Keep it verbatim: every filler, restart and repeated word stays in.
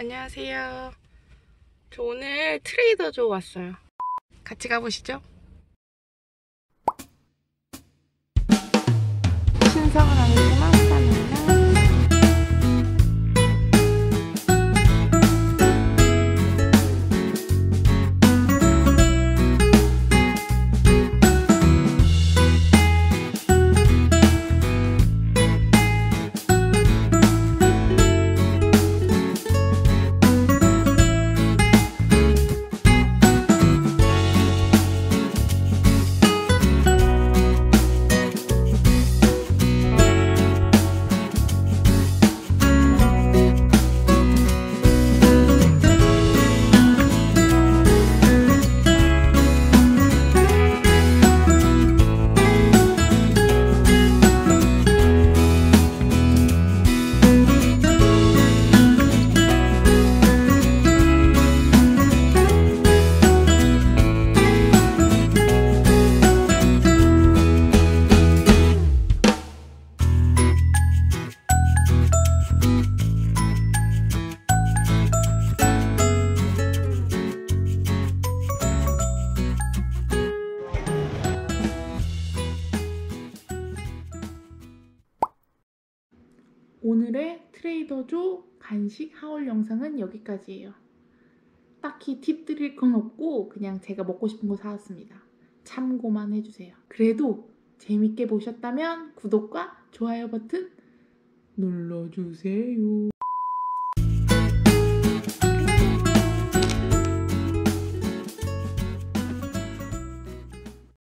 안녕하세요. 저 오늘 트레이더조 왔어요. 같이 가보시죠. 신청을 하는 오늘의 트레이더조 간식 하울 영상은 여기까지예요. 딱히 팁 드릴 건 없고 그냥 제가 먹고 싶은 거 사왔습니다. 참고만 해주세요. 그래도 재밌게 보셨다면 구독과 좋아요 버튼 눌러주세요.